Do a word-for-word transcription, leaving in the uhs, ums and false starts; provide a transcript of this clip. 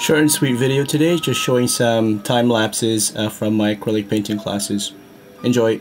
Short and sweet video today, just showing some time lapses uh, from my acrylic painting classes. Enjoy!